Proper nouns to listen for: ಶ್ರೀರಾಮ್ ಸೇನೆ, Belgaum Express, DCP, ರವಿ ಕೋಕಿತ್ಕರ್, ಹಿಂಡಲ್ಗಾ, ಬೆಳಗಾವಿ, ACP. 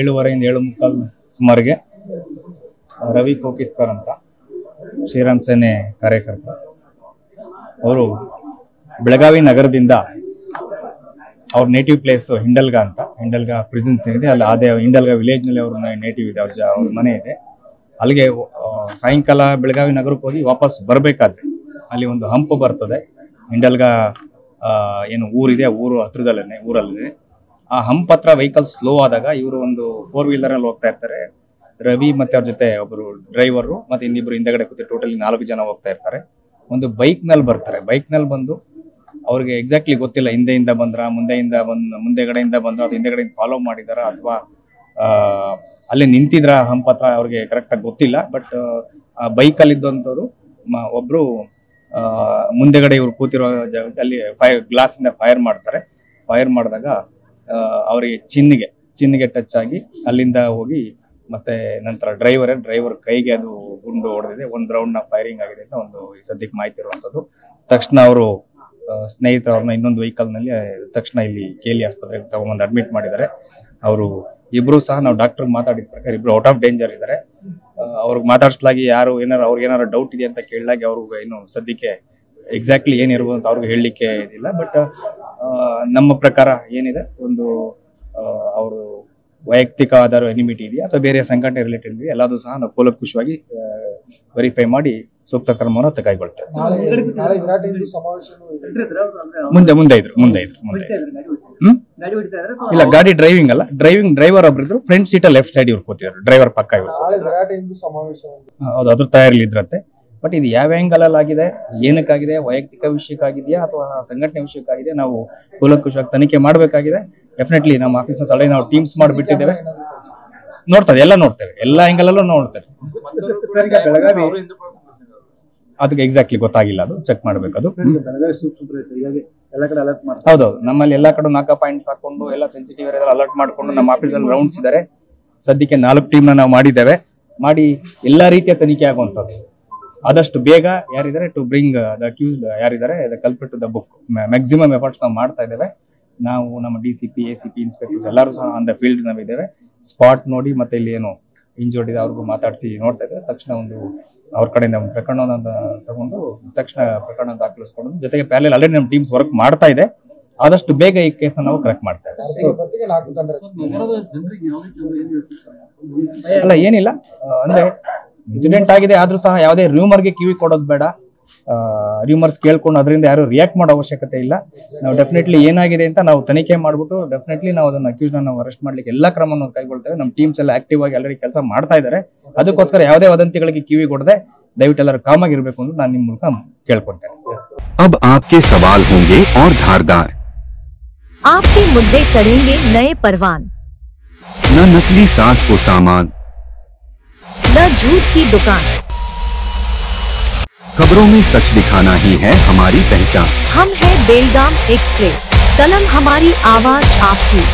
ಏಳುವರೆಯಿಂದ 7:45 ಸುಮಾರಿಗೆ ರವಿ ಕೋಕಿತ್ಕರ್ ಅಂತ ಶ್ರೀರಾಮ್ ಸೇನೆ ಕಾರ್ಯಕರ್ತ ಅವರು ಬೆಳಗಾವಿ ನಗರದಿಂದ ಅವರ ನೇಟಿವ್ ಪ್ಲೇಸ್ ಹಿಂಡಲ್ಗಾ ಅಂತ ಹಿಂಡಲ್ಗಾ ಪ್ರಿಸನ್ಸ್ ಇದೆ ಅಲ್ಲಿ ಅದೇ ಹಿಂಡಲ್ಗಾ ವಿಲೇಜ್ ನಲ್ಲಿ ಅವರ ನೇಟಿವ್ ಇದೆ ಅವರ ಮನೆ ಇದೆ ಅಲ್ಲಿಗೆ ಸಾಯಂಕಾಲ ಬೆಳಗಾವಿ ನಗರಕ್ಕೆ ಹೋಗಿ ವಾಪಸ್ ಬರಬೇಕಾದ್ರೆ ಅಲ್ಲಿ ಒಂದು ಹಂಪ್ ಬರ್ತದೆ ಹಿಂಡಲ್ಗಾ ಏನು ಊರಿದೆ ಊರು ಹತ್ರದಲ್ಲೇ ಊರಲ್ಲೇ ಆ ಹಂಪ್ ಹತ್ರ ವೆಹಿಕಲ್ ಸ್ಲೋ ಆದಾಗ ಇವರು ಒಂದು 4 ವೀಲರ್ ಅಲ್ಲಿ ಹೋಗ್ತಾ ಇರ್ತಾರೆ ರವಿ ಮತ್ತೆ ಅವ್ರ ಜೊತೆ ಒಬ್ಬರು ಡ್ರೈವರು ಮತ್ತೆ ಇನ್ನಿಬ್ರು ಹಿಂದಗಡೆ ಕೂತಿ ಟೋಟಲಿ 4 ಜನ ಹೋಗ್ತಾ ಇರ್ತಾರೆ ಒಂದು ಬೈಕ್ನಲ್ಲಿ ಬರ್ತಾರೆ ಬೈಕ್ನಲ್ಲಿ ಬಂದು ಅವ್ರಿಗೆ ಎಕ್ಸಾಕ್ಟ್ಲಿ ಗೊತ್ತಿಲ್ಲ ಹಿಂದೆಯಿಂದ ಬಂದ್ರ ಮುಂದೆಗಡೆಯಿಂದ ಬಂದ್ರ ಅಥವಾ ಹಿಂದೆಗಡೆಯಿಂದ ಫಾಲೋ ಮಾಡಿದಾರ ಅಥವಾ ಅಲ್ಲೇ ನಿಂತಿದ್ರ ಹಂಪ್ ಹತ್ರ ಅವ್ರಿಗೆ ಕರೆಕ್ಟಾಗಿ ಗೊತ್ತಿಲ್ಲ ಬಟ್ ಆ ಬೈಕಲ್ಲಿ ಇದ್ದಂಥವ್ರು ಒಬ್ರು ಮುಂದೆಗಡೆ ಇವ್ರು ಕೂತಿರೋ ಜಾಗದಲ್ಲಿ ಗ್ಲಾಸಿಂದ ಫೈರ್ ಮಾಡ್ತಾರೆ ಫೈರ್ ಮಾಡಿದಾಗ ಅವರಿಗೆ ಚಿನ್ನಿಗೆ ಟಚ್ ಆಗಿ ಅಲ್ಲಿಂದ ಹೋಗಿ ಮತ್ತೆ ನಂತರ ಡ್ರೈವರ್ ಕೈಗೆ ಅದು ಗುಂಡು ಹೊಡೆದಿದೆ ಒಂದು ರೌಂಡ್ನ ಫೈರಿಂಗ್ ಆಗಿದೆ ಅಂತ ಒಂದು ಸದ್ಯಕ್ಕೆ ಮಾಹಿತಿ ಇರುವಂಥದ್ದು ತಕ್ಷಣ ಅವರು ಸ್ನೇಹಿತರವ್ರನ್ನ ಇನ್ನೊಂದು ವೆಹಿಕಲ್ನಲ್ಲಿ ತಕ್ಷಣ ಇಲ್ಲಿ ಕೇಲಿ ಆಸ್ಪತ್ರೆಗೆ ತಗೊಂಡು ಅಡ್ಮಿಟ್ ಮಾಡಿದ್ದಾರೆ ಅವರು ಇಬ್ರು ಸಹ ನಾವು ಡಾಕ್ಟರ್ ಮಾತಾಡಿದ ಪ್ರಕಾರ ಇಬ್ರು ಔಟ್ ಆಫ್ ಡೇಂಜರ್ ಇದ್ದಾರೆ ಅವ್ರಿಗೆ ಮಾತಾಡಿಸಲಾಗಿ ಯಾರು ಅವ್ರಿಗೆ ಏನಾರು ಡೌಟ್ ಇದೆ ಅಂತ ಕೇಳಿದಾಗ ಅವ್ರಿಗೆ ಇನ್ನು ಸದ್ಯಕ್ಕೆ ಎಕ್ಸಾಕ್ಟ್ಲಿ ಏನಿರ್ಬೋದು ಅಂತ ಅವ್ರಿಗೆ ಹೇಳಲಿಕ್ಕೆ ಇದಿಲ್ಲ ಬಟ್ ನಮ್ಮ ಪ್ರಕಾರ ಏನಿದೆ ಒಂದು ಅವರು ವೈಯಕ್ತಿಕವಾದ ಎನಿಮಿಟಿ ಇದೆಯಾ ಅಥವಾ ಬೇರೆ ಸಂಘಟನೆ ರಿಲೇಟೆಡ್ ಇದೆಯಾ ಎಲ್ಲದೂ ಸಹ ನಾವು ಕೂಲಂಕುಷವಾಗಿ ವೆರಿಫೈ ಮಾಡಿ ಸೂಕ್ತ ಕ್ರಮವನ್ನು ತೆಗೆದುಕೊಳ್ತೇವೆ ಮುಂದೆ ಇಲ್ಲ ಗಾಡಿ ಡ್ರೈವಿಂಗ್ ಅಲ್ಲ ಡ್ರೈವರ್ ಒಬ್ರಿದ್ರು ಫ್ರಂಟ್ ಸೀಟ್ ಲೆಫ್ಟ್ ಸೈಡ್ ಇವ್ರು ಕೂತಿದ್ರು ಡ್ರೈವರ್ ಪಕ್ಕ ಹೌದು ಅದ್ರ ತಯಾರಿಲಿದ್ರಂತೆ ಬಟ್ ಇದು ಯಾವ ಆ್ಯಂಗಲ್ ಆಗಿದೆ ಏನಕ್ಕಾಗಿದೆ ವೈಯಕ್ತಿಕ ವಿಷಯಕ್ಕಾಗಿದೆಯಾ ಅಥವಾ ಸಂಘಟನೆ ವಿಷಯಕ್ಕಾಗಿದೆ ನಾವು ಕೂಲಂಕುಷವಾಗಿ ತನಿಖೆ ಮಾಡಬೇಕಾಗಿದೆ ಡೆಫಿನೆಟ್ಲಿ ನಮ್ಮ ಆಫೀಸರ್ಸ್ ಅಲ್ಲಿ ನಾವು ಟೀಮ್ಸ್ ಮಾಡಿಬಿಟ್ಟಿದ್ದೇವೆ ನೋಡ್ತದೆ ಎಲ್ಲ ನೋಡ್ತೇವೆ ಎಲ್ಲ ಆ್ಯಂಗಲ್ ಅಲ್ಲೂ ನೋಡ್ತೇವೆ ಅದಕ್ಕೆ ಎಕ್ಸಾಕ್ಟ್ಲಿ ಗೊತ್ತಾಗಿಲ್ಲ ಅದು ಚೆಕ್ ಮಾಡಬೇಕು ಅದು ಹೌದೌದು ನಮ್ಮಲ್ಲಿ ಎಲ್ಲ ಕಡೆ 4 ಪಾಯಿಂಟ್ಸ್ ಹಾಕೊಂಡು ಎಲ್ಲ ಸೆನ್ಸಿಟಿವ್ ಏರಿಯಾದಲ್ಲಿ ಅಲರ್ಟ್ ಮಾಡಿಕೊಂಡು ನಮ್ಮ ಆಫೀಸಲ್ಲಿ ರೌಂಡ್ಸ್ ಇದ್ದಾರೆ ಸದ್ಯಕ್ಕೆ 4 ಟೀಮ್ನ ನಾವು ಮಾಡಿದ್ದೇವೆ ಮಾಡಿ ಎಲ್ಲ ರೀತಿಯ ತನಿಖೆ ಆಗುವಂಥದ್ದು ಆದಷ್ಟು ಬೇಗ ಯಾರಿದ್ದಾರೆ ಟು ಬ್ರಿಂಗ್ ದ ಅಕ್ಯೂಸ್ಡ್ ಯಾರಿದ್ದಾರೆ the culprit to the book maximum efforts ನಾವು ಮಾಡ್ತಾ ಇದ್ದೇವೆ ನಾವು ನಮ್ಮ DCP ACP ಇನ್ಸ್ಪೆಕ್ಟರ್ಸ್ ಎಲ್ಲರೂ ಸಹ ಆನ್ ದ ಫೀಲ್ಡ್ ನಾವಿದ್ದೇವೆ ಸ್ಪಾಟ್ ನೋಡಿ ಮತ್ತೆ ಇಲ್ಲಿ ಏನು ಇಂಜೋರ್ಡ್ ಇದೆ ಅವ್ರಿಗೂ ಮಾತಾಡಿಸಿ ನೋಡ್ತಾ ಇದ್ದಾರೆ ತಕ್ಷಣ ಒಂದು ಅವ್ರ ಕಡೆಯಿಂದ ಒಂದು ಪ್ರಕರಣವನ್ನು ತಗೊಂಡು ತಕ್ಷಣ ಪ್ರಕರಣ ದಾಖಲಿಸ್ಕೊಂಡು ಜೊತೆಗೆ ಪ್ಯಾರಲಲ್ ಆಲ್ರೆಡಿ ನಮ್ಮ ಟೀಮ್ಸ್ ವರ್ಕ್ ಮಾಡ್ತಾ ಇದೆ ಆದಷ್ಟು ಬೇಗ ಈ ಕೇಸ್ ನಾವು ಕರೆಕ್ಟ್ ಮಾಡ್ತಾ ಇದ್ದೇವೆ ಅಲ್ಲ ಏನಿಲ್ಲ ಅಂದ್ರೆ ಇನ್ಸಿಡೆಂಟ್ ಆಗಿದೆ ಆದ್ರೂ ಸಹ ಯಾವುದೇ ರೂಮರ್ಗೆ ಕಿವಿ ಕೊಡೋದು ಬೇಡ ರೂಮರ್ಸ್ ಕೇಳ್ಕೊಂಡು ಅದರಿಂದ ಯಾರು ರಿಯಾಕ್ಟ್ ಮಾಡೋ ಅವಶ್ಯಕತೆ ಇಲ್ಲ ನಾವು ಡೆಫಿನೆಟ್ಲಿ ಏನಾಗಿದೆ ಅಂತ ನಾವು ತನಿಖೆ ಮಾಡ್ಬಿಟ್ಟು ಡೆಫಿನೆಟ್ಲಿ ನಾವು ಅದನ್ನ ಅಕ್ಯೂಸ್ನ ನಾವು ಅರೆಸ್ಟ್ ಮಾಡ್ಲಿಕ್ಕೆ ಎಲ್ಲ ಕ್ರಮವನ್ನು ಕೈಗೊಳ್ತೇವೆ ನಮ್ಮ ಟೀಮ್ಸ್ ಎಲ್ಲ ಆಕ್ಟಿವ್ ಆಗಿ ಆಲ್ರೆಡಿ ಕೆಲಸ ಮಾಡ್ತಾ ಇದ್ದಾರೆ ಅದಕ್ಕೋಸ್ಕರ ಯಾವುದೇ ವದಂತಿಗಳಿಗೆ ಕಿವಿ ಕೊಡದೆ ದಯವಿಟ್ಟು ಎಲ್ಲರೂ ಕಾಮ್ ಆಗಿರ್ಬೇಕು ಅಂತ ನಾನು ನಿಮ್ಮ ಮೂಲಕ ಕೇಳ್ಕೊಳ್ತೇನೆ ಅಬ್ ಆಪ್ಕೆ ಸವಾಲ್ ಹೋಂಗೆ ಔರ್ ಧಾರದಾರ್ ಆಪ್ಕೆ ಮುದ್ದೆ ಚಢೇಂಗೆ ನಯೇ ಪರವಾನ್ ನಾ ನಕಲಿ ಸಾಸ್ ಕೋ ಸಾಮಾನ್ ನಾ ಝೂಟ್ ಕಿ ದುಕಾನ್ खबरों में सच दिखाना ही है हमारी पहचान हम है बेलगाम एक्सप्रेस कलम हमारी आवाज आपकी।